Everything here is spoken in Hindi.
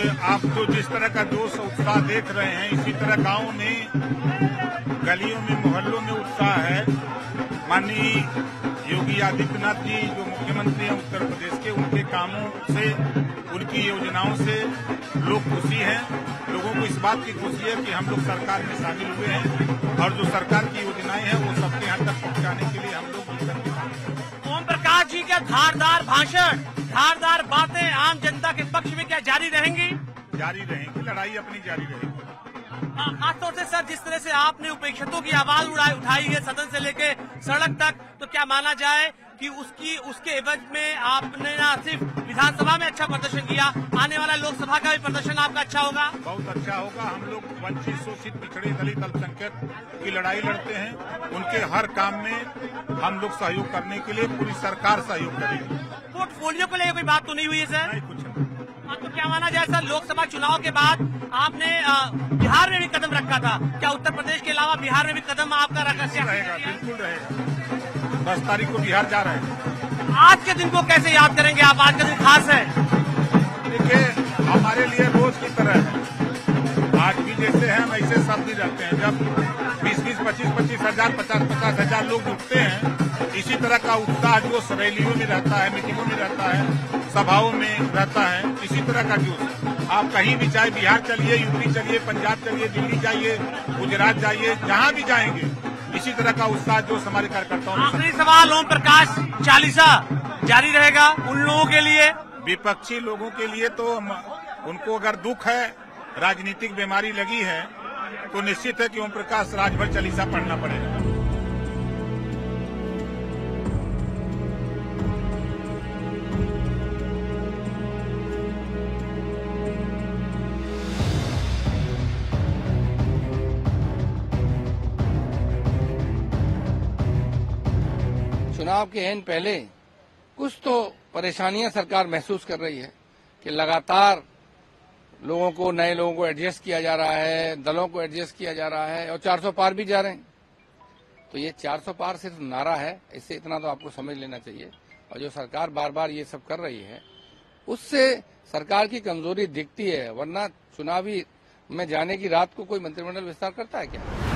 कि आप तो जिस तरह का जोश उत्साह देख रहे हैं, इसी तरह गांव में, गलियों में, मोहल्लों में उत्साह है। माननीय योगी आदित्यनाथ जी जो मुख्यमंत्री हैं उत्तर प्रदेश के, उनके कामों से, उनकी योजनाओं से लोग खुशी हैं। लोगों को इस बात की खुशी है कि हम लोग सरकार में शामिल हुए हैं और जो सरकार की योजनाएं हैं वो सबके यहाँ तक पहुँचाने के लिए हम लोग मिलकर के काम कर रहे हैं। ओम प्रकाश जी का धारदार भाषण, धारदार बातें आम जनता के पक्ष में क्या जारी रहेंगी? जारी रहेंगी, लड़ाई अपनी जारी रहेगी। खासतौर से सर, जिस तरह से आपने उपेक्षितों की आवाज उठाई है सदन से लेके सड़क तक, तो क्या माना जाए कि उसके एवज में आपने ना सिर्फ विधानसभा में अच्छा प्रदर्शन किया, आने वाला लोकसभा का भी प्रदर्शन आपका अच्छा होगा? बहुत अच्छा होगा। हम लोग वंचित, शोषित, पिछड़े, दलित, अल्पसंख्यक की लड़ाई लड़ते हैं। उनके हर काम में हम लोग सहयोग करने के लिए पूरी सरकार सहयोग करेगी। पोर्टफोलियो को लेकर कोई बात तो नहीं हुई है सर? नहीं, कुछ नहीं। तो क्या माना जाए सर, लोकसभा चुनाव के बाद आपने बिहार में भी कदम रखा था, क्या उत्तर प्रदेश के अलावा बिहार में भी कदम आपका रखा? बिल्कुल रहेगा। 10 तारीख को बिहार जा रहे हैं। आज के दिन को कैसे याद करेंगे आप? आज का दिन खास है। देखिए, हमारे लिए रोज की तरह है। आज भी जैसे हैं वैसे सब दिन रहते हैं। जब 20-20, 25-25 हजार, 50-50 हजार लोग उठते हैं, इसी तरह का उत्साह जो रैलियों में रहता है, मीटिंगों में रहता है, सभाओं में रहता है, इसी तरह का जोश। आप कहीं भी जाए, बिहार चलिए, यूपी चलिए, पंजाब चलिए, दिल्ली जाइए, गुजरात जाइए, जहां भी जाएंगे इसी तरह का उत्साह जोश हमारे कार्यकर्ताओं में। आखिरी सवाल, ओम प्रकाश चालीसा जारी रहेगा उन लोगों के लिए? विपक्षी लोगों के लिए तो उनको अगर दुख है, राजनीतिक बीमारी लगी है, तो निश्चित है कि ओम प्रकाश राजभर चालीसा पढ़ना पड़ेगा। चुनाव के ऐन पहले कुछ तो परेशानियां सरकार महसूस कर रही है कि लगातार लोगों को, नए लोगों को एडजस्ट किया जा रहा है, दलों को एडजस्ट किया जा रहा है और 400 पार भी जा रहे हैं। तो ये 400 पार सिर्फ नारा है, इससे इतना तो आपको समझ लेना चाहिए। और जो सरकार बार बार ये सब कर रही है, उससे सरकार की कमजोरी दिखती है। वरना चुनावी में जाने की रात को कोई मंत्रिमंडल विस्तार करता है क्या?